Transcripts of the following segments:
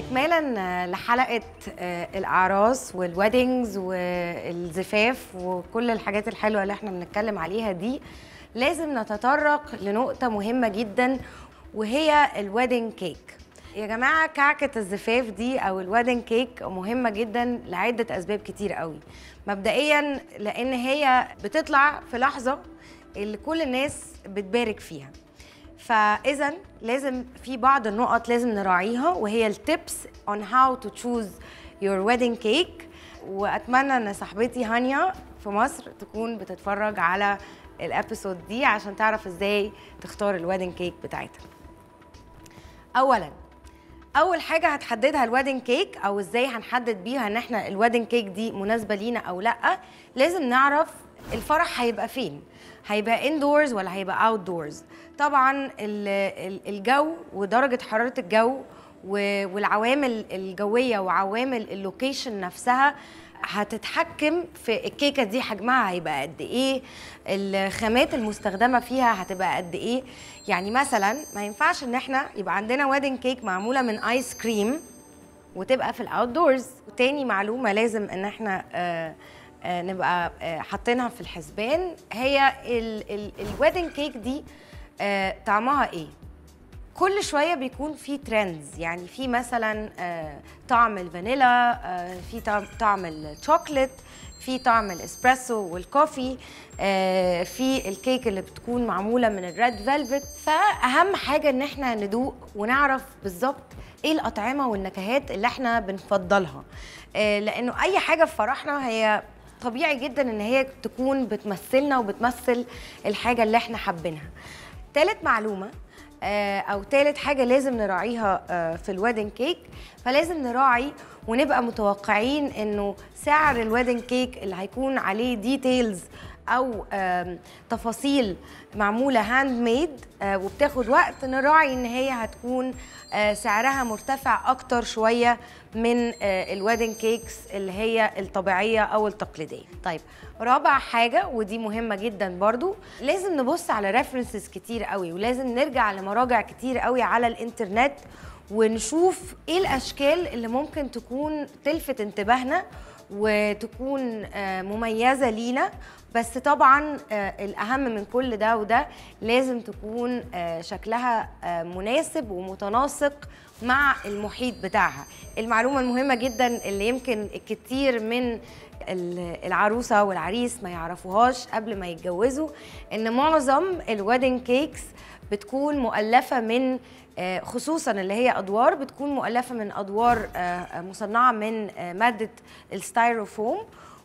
استكمالا لحلقة الأعراس والويدنجز والزفاف وكل الحاجات الحلوة اللي احنا بنتكلم عليها دي، لازم نتطرق لنقطة مهمة جدا وهي الويدنج كيك. يا جماعة كعكة الزفاف دي أو الويدنج كيك مهمة جدا لعدة أسباب كتير قوي. مبدئيا لأن هي بتطلع في لحظة اللي كل الناس بتبارك فيها، فإذا لازم في بعض النقط لازم نراعيها وهي التيبس on how to choose your wedding cake. وأتمنى أن صاحبتي هانيا في مصر تكون بتتفرج على الابيسود دي عشان تعرف إزاي تختار الويدنج كيك بتاعتها. أولاً أول حاجة هتحددها الويدنج كيك أو إزاي هنحدد بيها إن إحنا الويدنج كيك دي مناسبة لينا أو لأ، لازم نعرف الفرح هيبقى فين، هيبقى اندورز ولا هيبقى اوت دورز. طبعا الجو ودرجه حراره الجو والعوامل الجويه وعوامل اللوكيشن نفسها هتتحكم في الكيكه دي حجمها هيبقى قد ايه، الخامات المستخدمه فيها هتبقى قد ايه. يعني مثلا ما ينفعش ان احنا يبقى عندنا ويدنج كيك معموله من ايس كريم وتبقى في الاوت دورز. وتاني معلومه لازم ان احنا نبقى حاطينها في الحسبان هي الويدنج كيك دي طعمها ايه. كل شويه بيكون في ترندز، يعني في مثلا طعم الفانيلا، في طعم الشوكليت، في طعم الاسبريسو والكوفي، في الكيك اللي بتكون معموله من الريد فيلفت. فاهم حاجه ان احنا ندوق ونعرف بالظبط ايه الاطعمه والنكهات اللي احنا بنفضلها، لانه اي حاجه في فرحنا هي طبيعي جدا ان هي تكون بتمثلنا وبتمثل الحاجه اللي احنا حابينها. تالت معلومه او تالت حاجه لازم نراعيها في الويدنج كيك، فلازم نراعي ونبقى متوقعين انه سعر الويدنج كيك اللي هيكون عليه ديتيلز او تفاصيل معموله هاند ميد وبتاخد وقت، نراعي ان هي هتكون سعرها مرتفع اكتر شويه من الويدنج كيكس اللي هي الطبيعيه او التقليديه. طيب رابع حاجه ودي مهمه جدا برضو، لازم نبص على ريفرنسز كتير قوي ولازم نرجع لمراجع كتير قوي على الانترنت ونشوف ايه الاشكال اللي ممكن تكون تلفت انتباهنا وتكون مميزة لينا. بس طبعا الأهم من كل ده وده لازم تكون شكلها مناسب ومتناسق مع المحيط بتاعها. المعلومة المهمة جدا اللي يمكن الكثير من العروسة والعريس ما يعرفوهاش قبل ما يتجوزوا إن معظم الويدنج كيكس بتكون مؤلفة من، خصوصا اللي هي أدوار، بتكون مؤلفة من أدوار مصنعة من مادة الستايروفوم،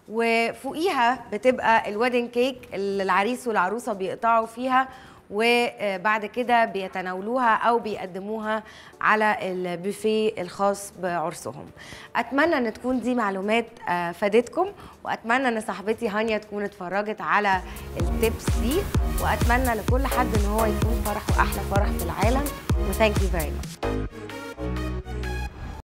وفوقيها بتبقى الويدنج كيك اللي العريس والعروسة بيقطعوا فيها وبعد كده بيتناولوها أو بيقدموها على البوفيه الخاص بعرسهم. أتمنى أن تكون دي معلومات فادتكم، وأتمنى أن صاحبتي هانيا تكون اتفرجت على التيبس دي، وأتمنى لكل حد أن هو يكون فرحه أحلى فرح في العالم. وثانك يو فيري ماتش.